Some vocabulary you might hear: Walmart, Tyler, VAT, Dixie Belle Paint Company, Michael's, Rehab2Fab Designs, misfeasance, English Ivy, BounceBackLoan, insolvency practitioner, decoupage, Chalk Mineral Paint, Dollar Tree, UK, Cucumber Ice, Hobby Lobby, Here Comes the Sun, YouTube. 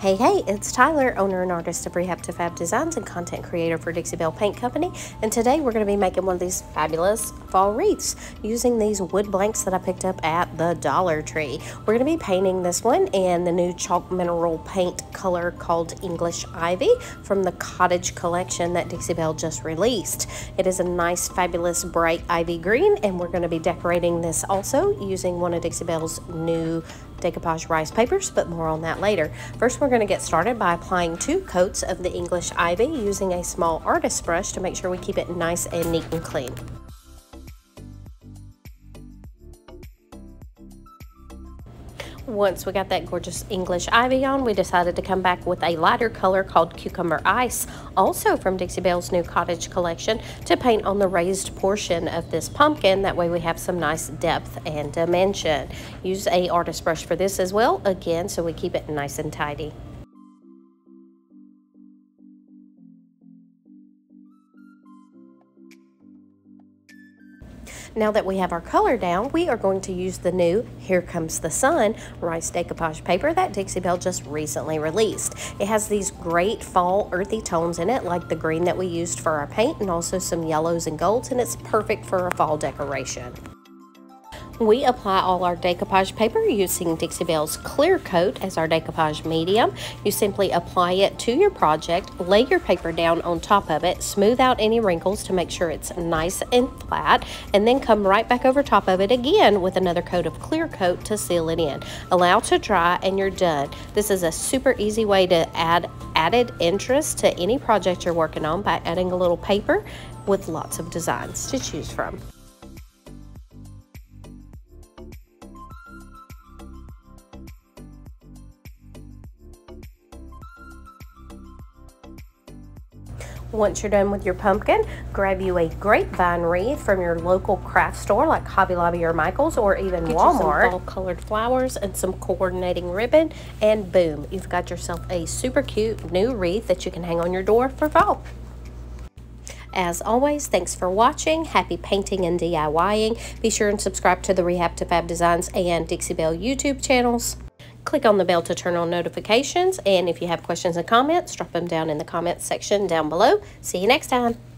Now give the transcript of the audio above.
Hey, hey, it's Tyler, owner and artist of Rehab2Fab Designs and content creator for Dixie Belle Paint Company. And today we're going to be making one of these fabulous fall wreaths using these wood blanks that I picked up at the Dollar Tree. We're going to be painting this one in the new Chalk Mineral Paint color called English Ivy from the Cottage collection that Dixie Belle just released. It is a nice, fabulous, bright ivy green, and we're going to be decorating this also using one of Dixie Belle's new decoupage rice papers, but more on that later. First, we're going to get started by applying two coats of the English Ivy using a small artist brush to make sure we keep it nice and neat and clean. Once we got that gorgeous English Ivy on, we decided to come back with a lighter color called Cucumber Ice, also from Dixie Belle's new Cottage collection, to paint on the raised portion of this pumpkin. That way we have some nice depth and dimension. Use an artist brush for this as well, again, so we keep it nice and tidy. Now that we have our color down, we are going to use the new Here Comes the Sun rice decoupage paper that Dixie Belle just recently released. It has these great fall earthy tones in it, like the green that we used for our paint and also some yellows and golds, and it's perfect for a fall decoration. We apply all our decoupage paper using Dixie Belle's clear coat as our decoupage medium. You simply apply it to your project, lay your paper down on top of it, smooth out any wrinkles to make sure it's nice and flat, and then come right back over top of it again with another coat of clear coat to seal it in. Allow to dry and you're done. This is a super easy way to add added interest to any project you're working on by adding a little paper with lots of designs to choose from. Once you're done with your pumpkin, grab you a grapevine wreath from your local craft store like Hobby Lobby or Michael's or even Walmart. Get some fall-colored flowers and some coordinating ribbon, and boom, you've got yourself a super cute new wreath that you can hang on your door for fall. As always, thanks for watching. Happy painting and DIYing. Be sure and subscribe to the Rehab2Fab Designs and Dixie Belle YouTube channels. Click on the bell to turn on notifications, and if you have questions and comments, drop them down in the comments section down below. See you next time.